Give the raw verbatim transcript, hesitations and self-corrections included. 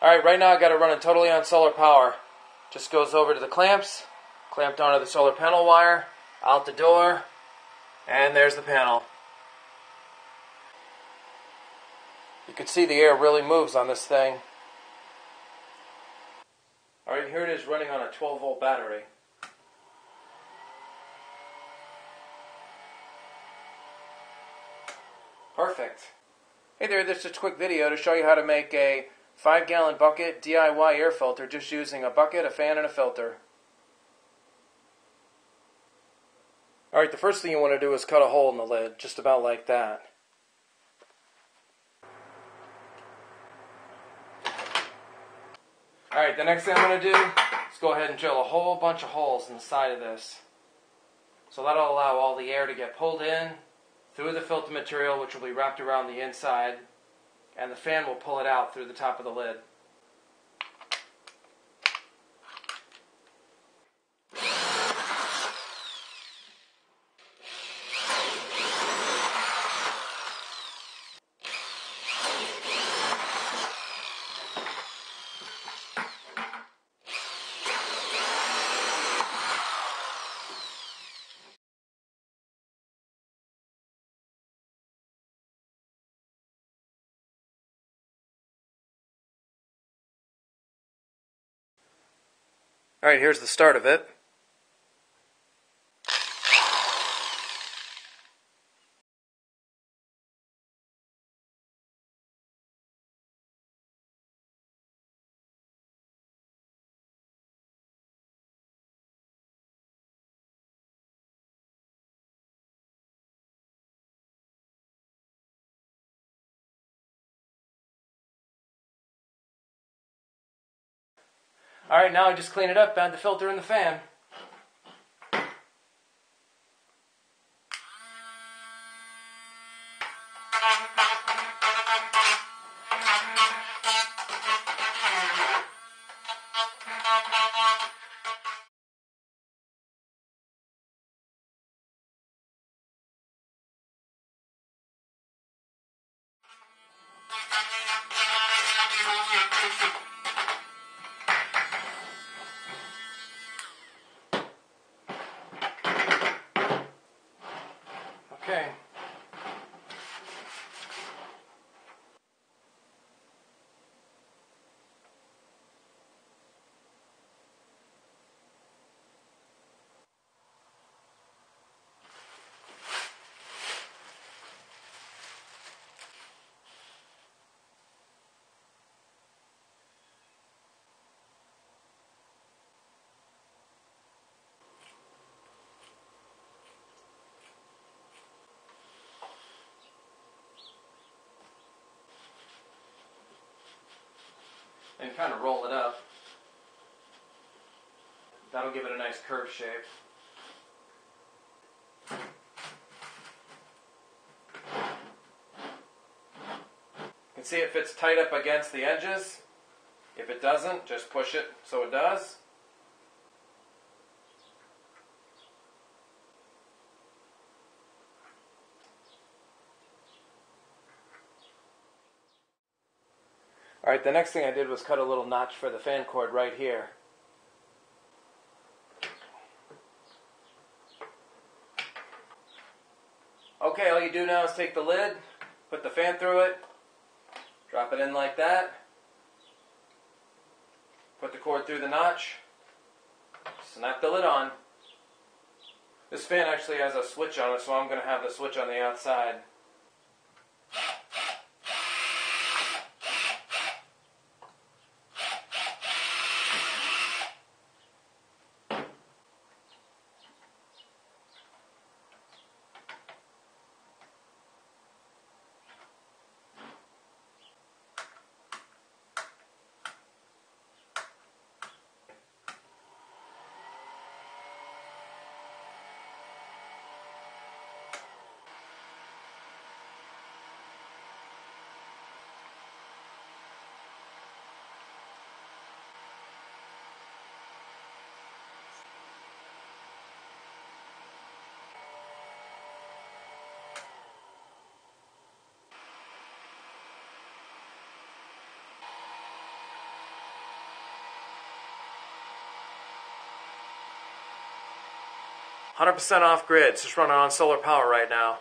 Alright, right now I've got it running totally on solar power. Just goes over to the clamps, clamped onto the solar panel wire, out the door, and there's the panel. You can see the air really moves on this thing. Alright, here it is running on a twelve volt battery. Perfect. Hey there, this is a quick video to show you how to make a five gallon bucket D I Y air filter just using a bucket, a fan, and a filter. Alright, the first thing you want to do is cut a hole in the lid, just about like that. Alright, the next thing I'm going to do is go ahead and drill a whole bunch of holes in the side of this. So that'll allow all the air to get pulled in through the filter material, which will be wrapped around the inside, and the fan will pull it out through the top of the lid. Alright, here's the start of it. Alright, now I just clean it up, add the filter and the fan. Okay. And kind of roll it up. That'll give it a nice curve shape. You can see it fits tight up against the edges. If it doesn't, just push it so it does. Alright, the next thing I did was cut a little notch for the fan cord right here. Okay, all you do now is take the lid, put the fan through it, drop it in like that, put the cord through the notch, snap the lid on. This fan actually has a switch on it, so I'm going to have the switch on the outside. one hundred percent off grid. It's just running on solar power right now.